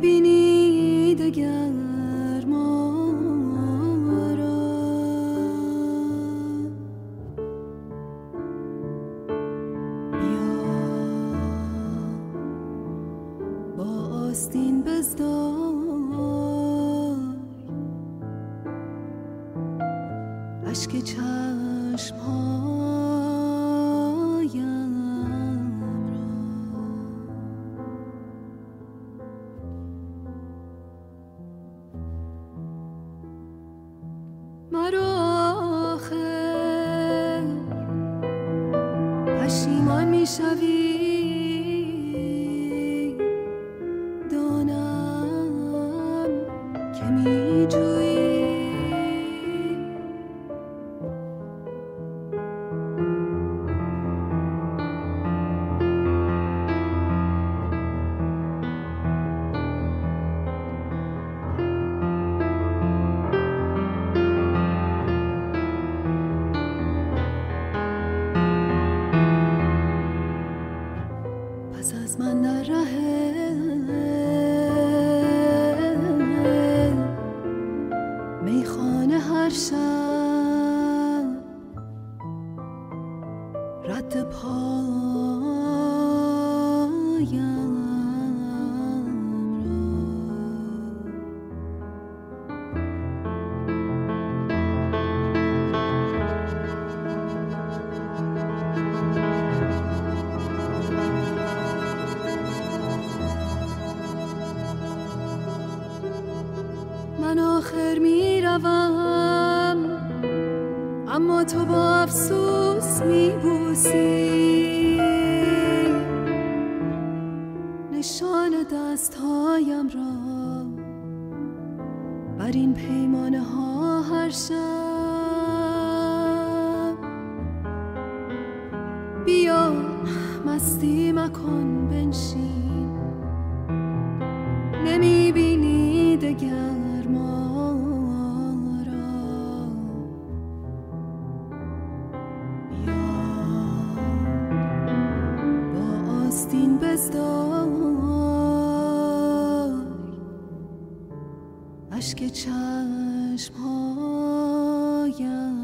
بینی دگر ما را. بیا با آستین بزدار اشک چشم هایم مرا. آخر پشیمان می شوی، دانم که می جویی. پس از من در ره میخانه هر شب رد پایم من. آخر می روم اما تو با افسوس می بوسی نشان دستهایم را بر این پیمانه ها هر شب. بیا مستی مکن بنشین، نمی بینی دگر ما را. بیا با آستین بزدای اشک چشم هایم.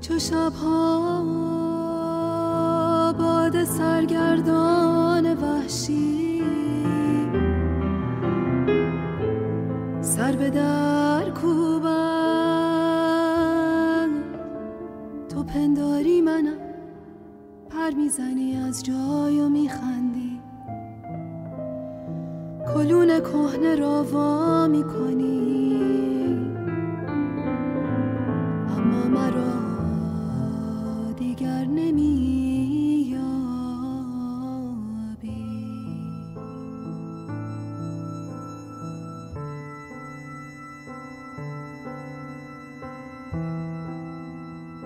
چو شبها باد سرگردان وحشی سر به در کوبم، تو پنداری منم. پر میزنی از جای و میخندی، کلون کهنه را وا میکنی. اما مرا دیگر نمی‌یابی.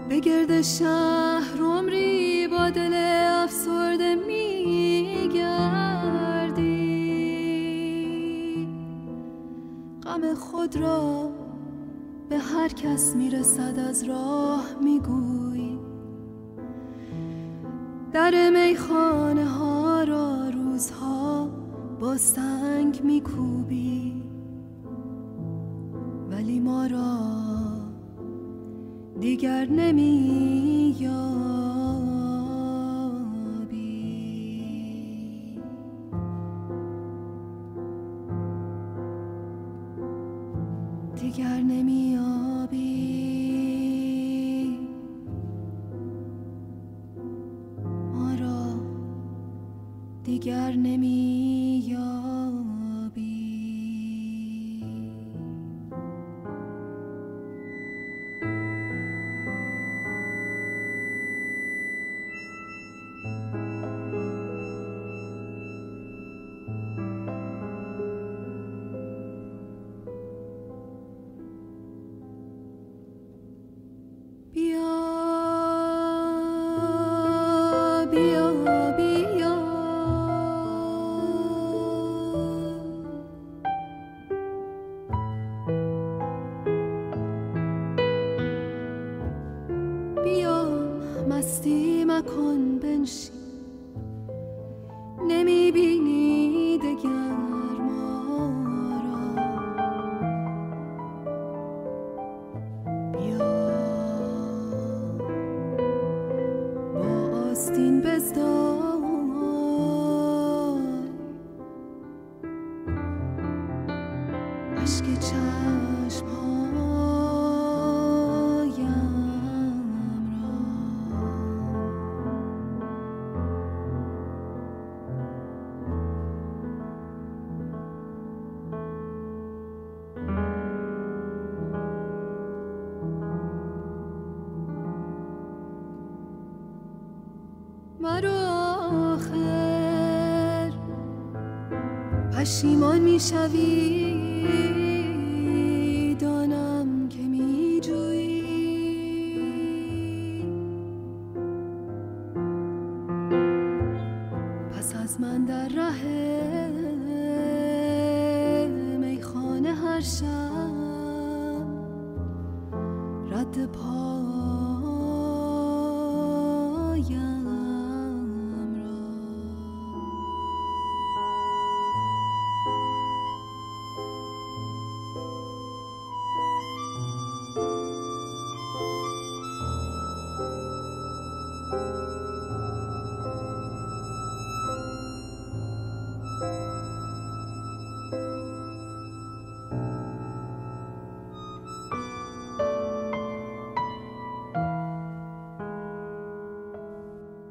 به گرد شهر عمری با دل افسرده می‌گردی، غم خود را به هر کس می‌رسد از راه می‌گویی. در میخانه ها را روزها با سنگ میکوبی، ولی ما را دیگر نمی‌یابی. میابی، ما را دیگر نمیابی. مستی مکن بنشین، نمیبینی دگر ما را. بیا با آستین بزدای، اشک چشم ها مرا. آخر پشیمان میشوی، دانم که میجویی. پس از من در ره میخانه هر شب رد پایم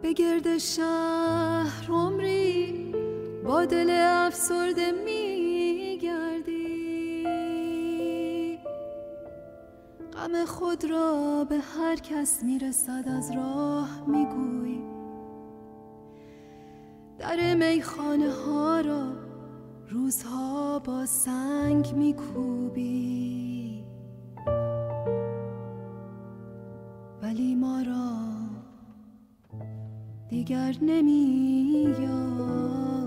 به گرد شهر عمری با دل افسرده میگردی. غم خود را به هر کس میرسد از راه میگویی. در میخانه ها را روزها با سنگ میکوبی، ولی ما را دیگر نمی‌یابی.